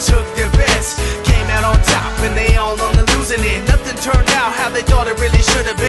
took